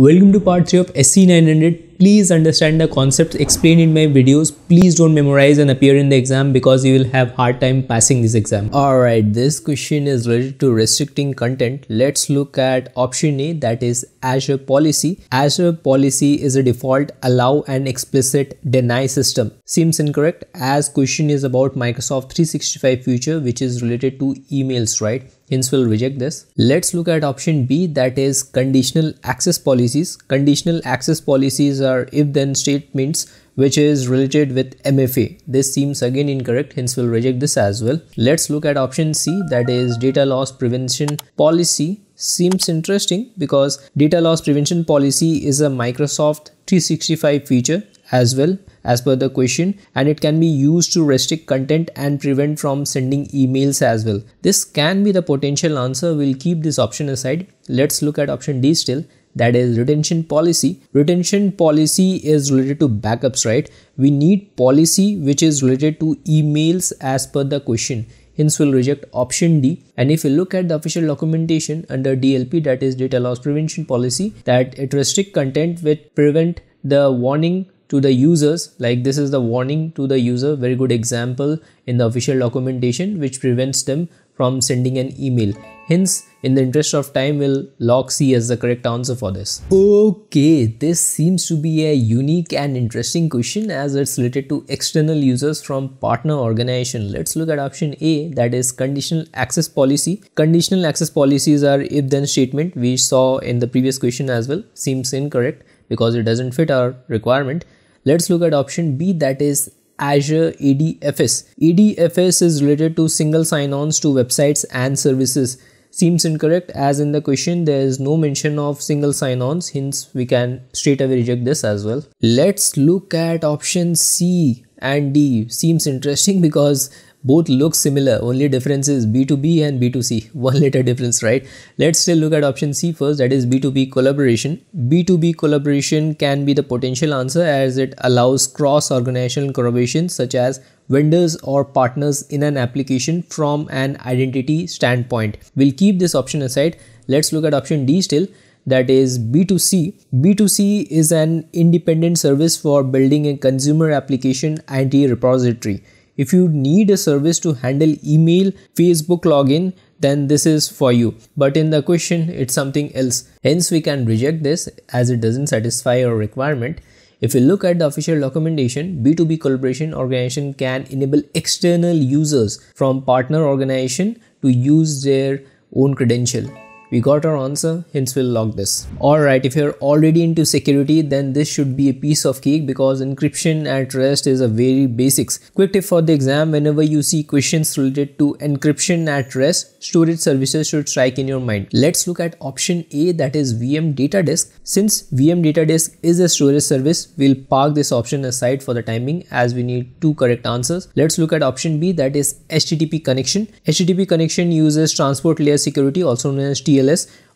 Welcome to part 3 of SC900. Please understand the concepts explained in my videos. Please don't memorize and appear in the exam because you will have hard time passing this exam. Alright, this question is related to restricting content. Let's look at option A, that is Azure policy. Azure policy is a default allow and explicit deny system. Seems incorrect as question is about Microsoft 365 feature which is related to emails, right? Hence we'll reject this. Let's look at option B, that is conditional access policies. Conditional access policies are if then statements which is related with MFA. This seems again incorrect, hence we'll reject this as well. Let's look at option C, that is data loss prevention policy. Seems interesting because data loss prevention policy is a Microsoft 365 feature as well, as per the question, and it can be used to restrict content and prevent from sending emails as well. This can be the potential answer. We'll keep this option aside. Let's look at option D still, that is retention policy. Retention policy is related to backups, right? We need policy which is related to emails as per the question. Hence we'll reject option D. And if you look at the official documentation under DLP, that is data loss prevention policy, that it restricts content which prevent the warning to the users, like this is the warning to the user, very good example in the official documentation, which prevents them from sending an email. Hence, in the interest of time, we'll lock C as the correct answer for this. Okay, this seems to be a unique and interesting question as it's related to external users from partner organization. Let's look at option A, that is conditional access policy. Conditional access policies are if-then statement we saw in the previous question as well. Seems incorrect because it doesn't fit our requirement. Let's look at option B, that is Azure AD FS. AD FS is related to single sign-ons to websites and services. Seems incorrect as in the question there is no mention of single sign-ons, hence we can straight away reject this as well. Let's look at option C and D. Seems interesting because both look similar, only difference is B2B and B2C, 1 letter difference, right? Let's still look at option C first, that is B2B collaboration. B2B collaboration can be the potential answer as it allows cross-organizational collaboration such as vendors or partners in an application from an identity standpoint. We'll keep this option aside. Let's look at option D still, that is B2C. B2C is an independent service for building a consumer application and a repository. If you need a service to handle email, Facebook login, then this is for you. But in the question, it's something else. Hence, we can reject this as it doesn't satisfy our requirement. If you look at the official documentation, B2B collaboration organization can enable external users from partner organization to use their own credential. We got our answer, hence we'll log this. Alright, if you're already into security, then this should be a piece of cake because encryption at rest is a very basics. Quick tip for the exam, whenever you see questions related to encryption at rest, storage services should strike in your mind. Let's look at option A, that is VM data disk. Since VM data disk is a storage service, we'll park this option aside for the timing as we need 2 correct answers. Let's look at option B, that is HTTP connection. HTTP connection uses transport layer security, also known as TLS.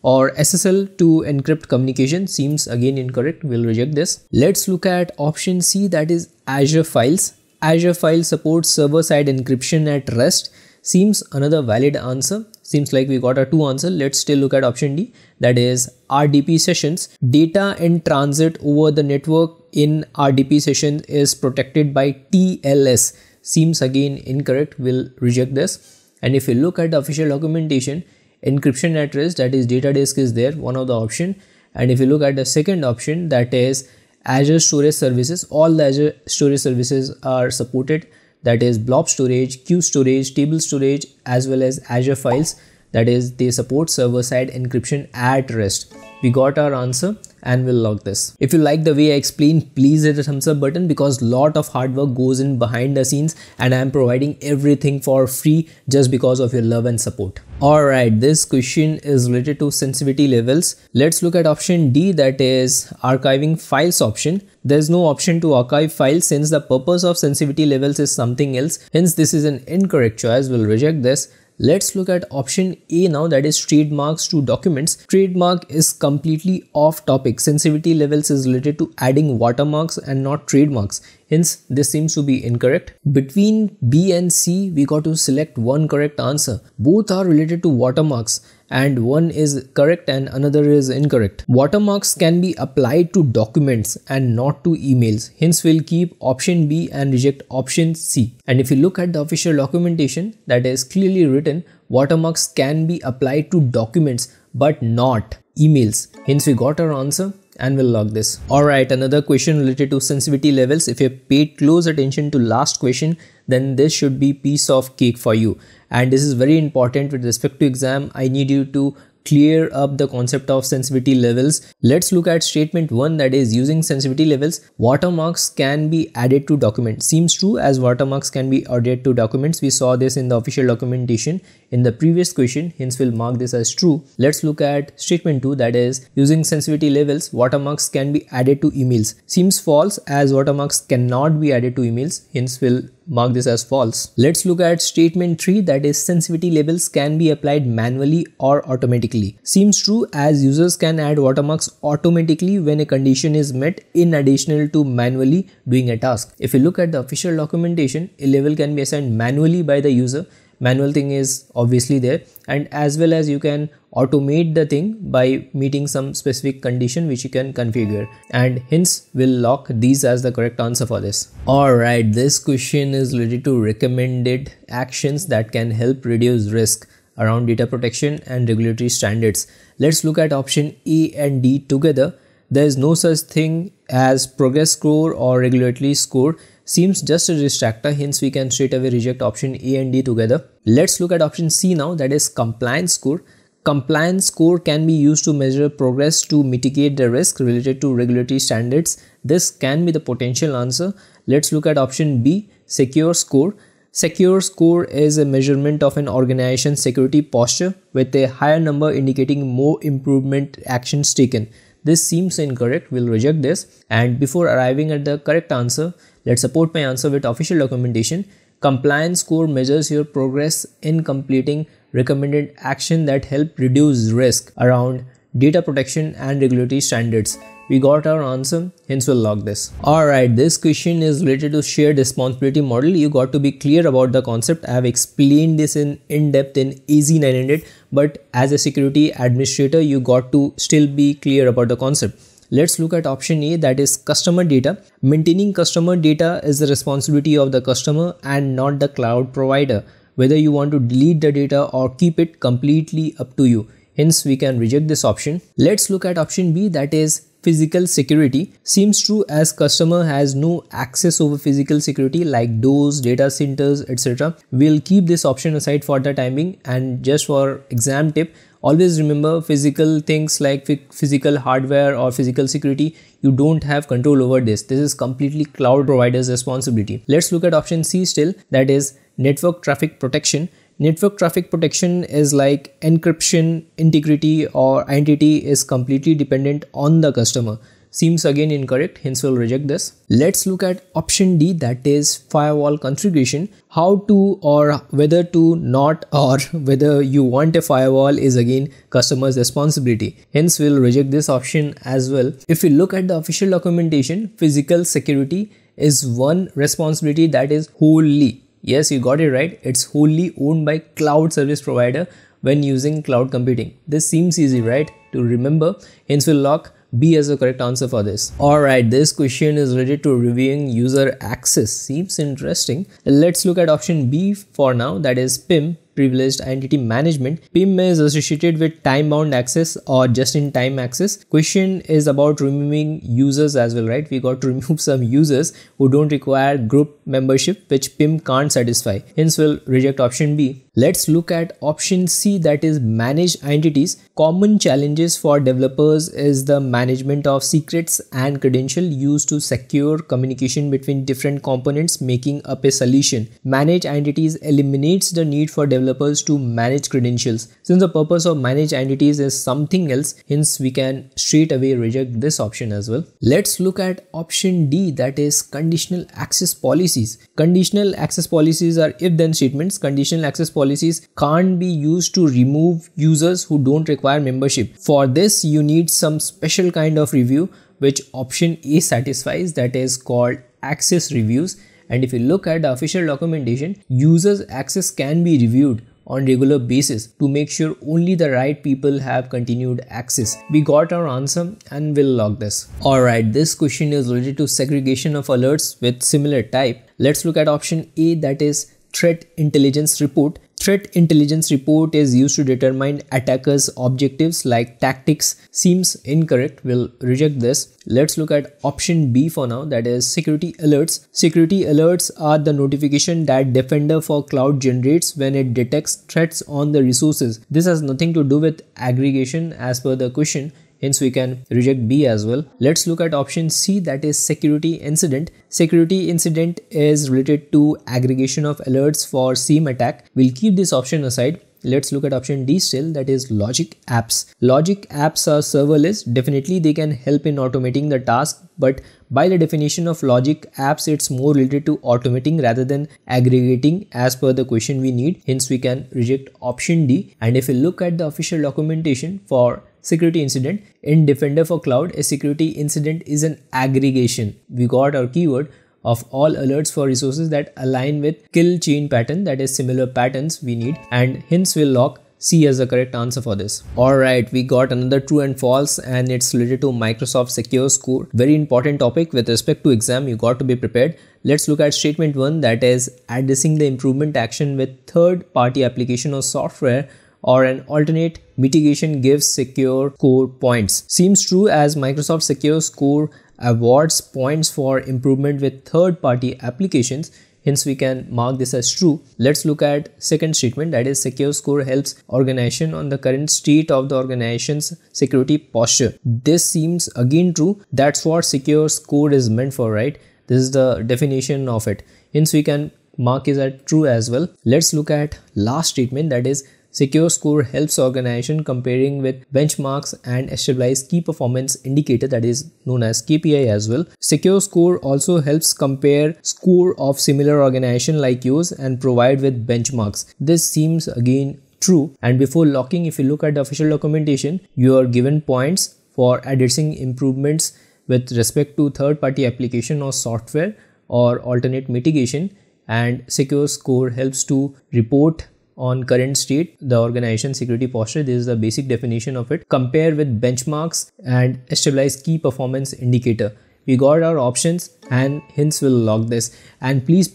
Or SSL to encrypt communication. Seems again incorrect. We'll reject this. Let's look at option C, that is Azure Files. Azure Files supports server-side encryption at rest. Seems another valid answer. Seems like we got our 2 answers. Let's still look at option D, that is RDP sessions. Data in transit over the network in RDP session is protected by TLS. Seems again incorrect. We'll reject this. And if you look at the official documentation, encryption at rest, that is data disk is there, one of the option. And if you look at the second option, that is Azure storage services, all the Azure storage services are supported, that is blob storage, queue storage, table storage, as well as Azure Files, that is they support server-side encryption at rest. We got our answer and we'll log this. If you like the way I explained, please hit the thumbs up button because lot of hard work goes in behind the scenes and I'm providing everything for free just because of your love and support. Alright, this question is related to sensitivity levels. Let's look at option D, that is archiving files option. There's no option to archive files since the purpose of sensitivity levels is something else. Hence, this is an incorrect choice. We'll reject this. Let's look at option A now, that is trademarks to documents. Trademark is completely off topic. Sensitivity levels is related to adding watermarks and not trademarks. Hence, this seems to be incorrect. Between B and C, we got to select one correct answer. Both are related to watermarks and one is correct and another is incorrect. Watermarks can be applied to documents and not to emails. Hence we'll keep option B and reject option C. And if you look at the official documentation, that is clearly written, watermarks can be applied to documents but not emails. Hence we got our answer and we'll log this. Alright, another question related to sensitivity levels. If you paid close attention to last question, then this should be piece of cake for you. And this is very important with respect to exam. I need you to clear up the concept of sensitivity levels. Let's look at statement 1, that is using sensitivity levels. Watermarks can be added to documents. Seems true, as watermarks can be added to documents. We saw this in the official documentation in the previous question, hence we'll mark this as true. Let's look at statement 2, that is using sensitivity levels. Watermarks can be added to emails. Seems false, as watermarks cannot be added to emails, hence we'll mark this as false. Let's look at statement 3, that is sensitivity labels can be applied manually or automatically. Seems true, as users can add watermarks automatically when a condition is met in addition to manually doing a task. If you look at the official documentation, a label can be assigned manually by the user. Manual thing is obviously there, and as well as you can automate the thing by meeting some specific condition which you can configure, and hence we'll lock these as the correct answer for this. Alright, this question is related to recommended actions that can help reduce risk around data protection and regulatory standards. Let's look at option A and D together. There is no such thing as progress score or regulatory score. Seems just a distractor, hence we can straight away reject option A and D together. Let's look at option C now, that is compliance score. Compliance score can be used to measure progress to mitigate the risk related to regulatory standards. This can be the potential answer. Let's look at option B, secure score. Secure score is a measurement of an organization's security posture, with a higher number indicating more improvement actions taken. This seems incorrect, we'll reject this. And before arriving at the correct answer, let's support my answer with official documentation. Compliance score measures your progress in completing recommended action that help reduce risk around data protection and regulatory standards. We got our answer, hence we'll log this. Alright, this question is related to shared responsibility model. You got to be clear about the concept. I have explained this in depth in AZ-900, but as a security administrator, you got to still be clear about the concept. Let's look at option A, that is customer data. Maintaining customer data is the responsibility of the customer and not the cloud provider. Whether you want to delete the data or keep it, completely up to you. Hence, we can reject this option. Let's look at option B, that is physical security. Seems true, as customer has no access over physical security like doors, data centers, etc. We'll keep this option aside for the time being. And just for exam tip, always remember physical things like physical hardware or physical security, you don't have control over this. This is completely cloud provider's responsibility. Let's look at option C still, that is network traffic protection. Network traffic protection is like encryption, integrity or identity is completely dependent on the customer. Seems again incorrect, hence we'll reject this. Let's look at option D, that is firewall configuration. How to or whether to not or whether you want a firewall is again customer's responsibility. Hence we'll reject this option as well. If we look at the official documentation, physical security is one responsibility that is wholly, yes, you got it right, it's wholly owned by cloud service provider when using cloud computing. This seems easy, right, to remember. Hence we'll lock B as the correct answer for this. Alright, this question is related to reviewing user access. Seems interesting. Let's look at option B for now, that is PIM, privileged identity management. PIM is associated with time-bound access or just-in-time access. Question is about removing users as well, right? We got to remove some users who don't require group membership, which PIM can't satisfy. Hence, we'll reject option B. Let's look at option C, that is managed entities. Common challenges for developers is the management of secrets and credential used to secure communication between different components making up a solution. Managed entities eliminates the need for developers to manage credentials. Since the purpose of managed entities is something else, hence we can straight away reject this option as well. Let's look at option D, that is conditional access policies. Conditional access policies are if-then statements. Conditional access policies can't be used to remove users who don't require membership. For this, you need some special kind of review which option A satisfies, that is called access reviews. And if you look at the official documentation, users' access can be reviewed on regular basis to make sure only the right people have continued access. We got our answer and we'll log this. Alright, this question is related to segregation of alerts with similar type. Let's look at option A, that is threat intelligence report. Threat intelligence report is used to determine attackers' objectives like tactics. Seems incorrect, we'll reject this. Let's look at option B for now, that is security alerts. Security alerts are the notification that Defender for Cloud generates when it detects threats on the resources. This has nothing to do with aggregation as per the question. Hence, we can reject B as well. Let's look at option C, that is security incident. Security incident is related to aggregation of alerts for SIEM attack. We'll keep this option aside. Let's look at option D still, that is logic apps. Logic apps are serverless. Definitely they can help in automating the task, but by the definition of logic apps, it's more related to automating rather than aggregating as per the question we need. Hence, we can reject option D. And if you look at the official documentation for security incident in Defender for Cloud, a security incident is an aggregation. We got our keyword of all alerts for resources that align with kill chain pattern, that is similar patterns we need, and hence we'll lock C as the correct answer for this. Alright, we got another true and false, and it's related to Microsoft Secure Score. Very important topic with respect to exam, you got to be prepared. Let's look at statement 1, that is addressing the improvement action with third party application or software or an alternate mitigation gives secure score points. Seems true as Microsoft Secure Score awards points for improvement with third-party applications. Hence, we can mark this as true. Let's look at second statement, that is secure score helps organization on the current state of the organization's security posture. This seems again true. That's what secure score is meant for, right? This is the definition of it. Hence, we can mark it as true as well. Let's look at last statement, that is secure score helps organization comparing with benchmarks and establish key performance indicator, that is known as KPI as well. Secure score also helps compare score of similar organization like yours and provide with benchmarks. This seems again true. And before locking, if you look at the official documentation, you are given points for addressing improvements with respect to third-party application or software or alternate mitigation, and secure score helps to report on current state, the organization security posture. This is the basic definition of it. Compare with benchmarks and establish key performance indicator. We got our options and hence we'll log this. And please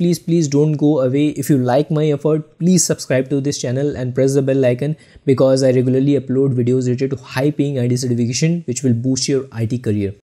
don't go away. If you like my effort, please subscribe to this channel and press the bell icon, because I regularly upload videos related to high paying IT certification, which will boost your IT career.